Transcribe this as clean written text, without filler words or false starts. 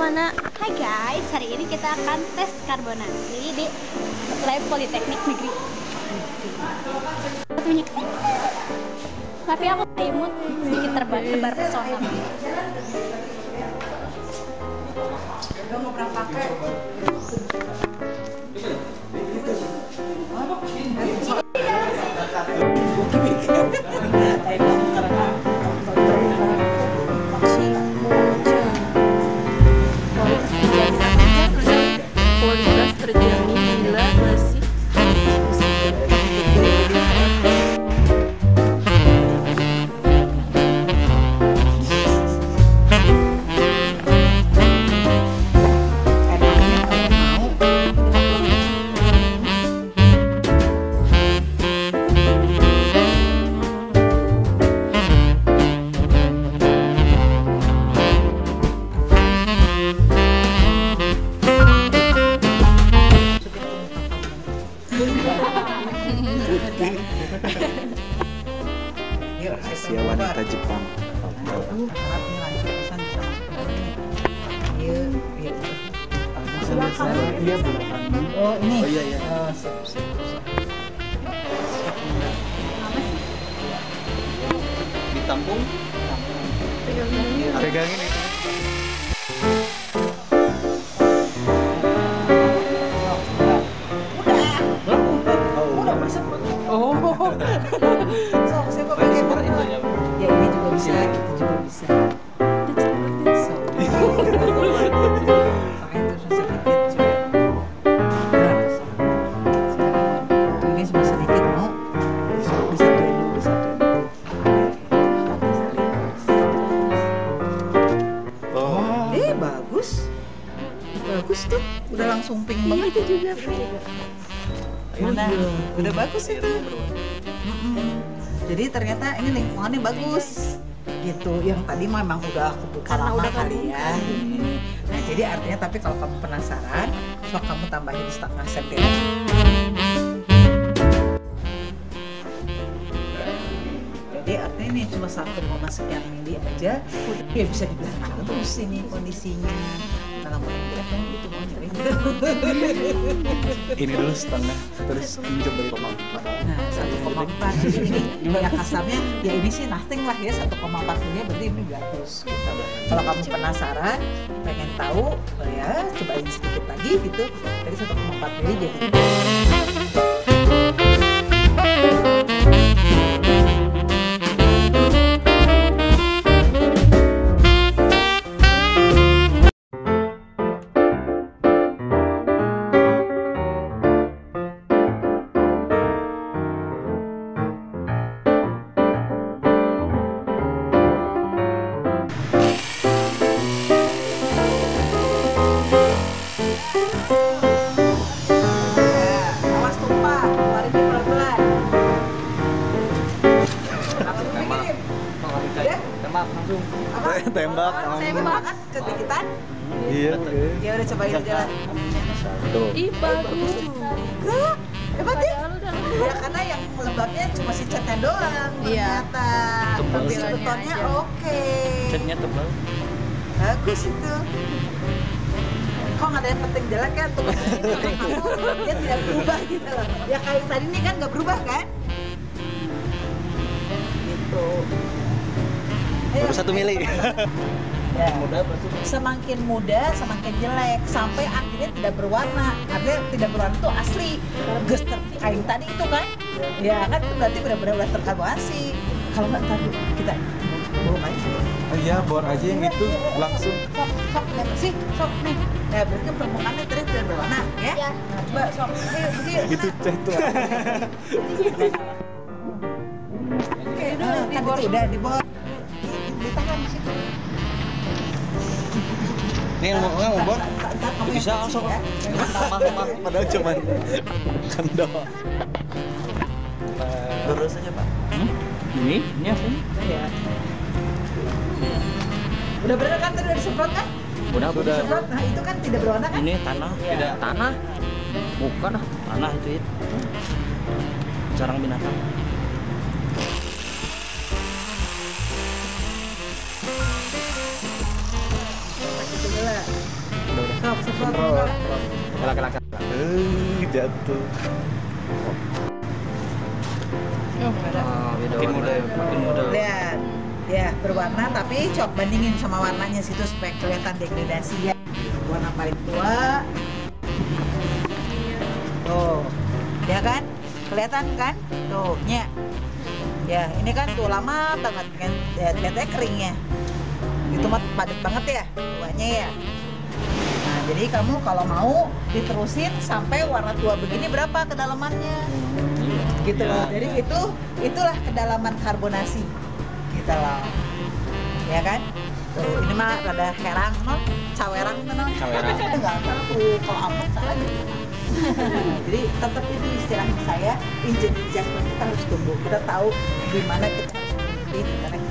Mana? Hai guys, hari ini kita akan tes karbonasi di Lab Politeknik Negeri. Satunya tapi aku imut sedikit terbar pesona. Mau berapa pakai? Asia wanita Jepang. Oh ini. Oh iya. Ditampung. Pegangin itu. Udah masuk. Oh. Ya ini juga bisa, itu juga bisa. Oh. Bagus tuh. Udah langsung pink banget itu juga. Mana? Udah bagus itu. Jadi ternyata ini lingkungannya bagus gitu. Yang tadi memang udah aku buka lama udah kali ya. Nah jadi artinya, tapi kalau kamu penasaran, coba kamu tambahin di setengah sentimeter. Jadi artinya ini cuma 1,9 mili aja. Ya bisa dibilang terus ini kondisinya. Kalau mau yang gitu mau nyari. Ini dulu setengah, terus pinjam dari 1,4. Nah 1,4 ini ya kasarnya ya ini sih nothing lah ya, 1,4 miliar berarti ini bagus gitu. Kalau kamu penasaran pengen tahu ya cobain sedikit lagi gitu, dari 1,4 miliar jadi tembak ketikitan. Iya. Ya udah cobain jalan. Ih bagus. Enggak. Hebat ya? Ya karena yang lembabnya cuma si catnya doang. Ternyata tapi betonnya oke. Catnya tebal. Bagus itu. Kok nggak ada yang penting jelek kan? Tuh dia tidak berubah gitu loh. Ya kayak tadi ini kan nggak berubah kan? Gitu. Baru 1 mili. Ya. Semakin muda, semakin jelek, sampai akhirnya tidak berwarna. Artinya tidak berwarna itu asli. Gester kayu tadi itu kan? Ya kan itu berarti benar-benar terkarbonasi. Kalau nggak tadi kita bor aja. Oh iya, bor aja yang itu langsung. Sok sih, sok nih. Nah berarti permukaannya tadi tidak berwarna ya? Ya. Coba sok. Ayo. Itu cah tua. Oke, udah dibor. Ditahan di situ. Nih mau bor? Bisa langsung ya. Mah padahal cuman kendor. Terus aja Pak. Ini aslinya. Iya. Udah bener kan tadi udah disemprot kan? Udah. Disemprot. Nah itu kan tidak berwarna kan? Ini tanah, ya. Tidak tanah. Bukan tanah itu. Sarang binatang. Look at that. bentrok. Laki-laki. Jatuh. Oh, makin muda. Lihat. Ya, berwarna tapi coba bandingin sama warnanya situ supaya kelihatan degradasi ya. Warna paling tua. Tuh. Ya kan? Kelihatan kan? Tuh, ya. Ya, ini kan tuh lama banget kan. Ya, ternyata keringnya. Itu mah padat banget ya tuanya ya. Nah, jadi kamu kalau mau diterusin sampai warna tua begini berapa kedalamannya? Gitu loh. Jadi itulah kedalaman karbonasi. Kita lah, ya kan? Tuh, ini mah ada herang, non, cawerang, non. Cawerang. Enggak tahu kalau apa salah. Jadi tetap itu istilah saya, injection kita harus tumbuh. Kita tahu di mana kita harus berhenti.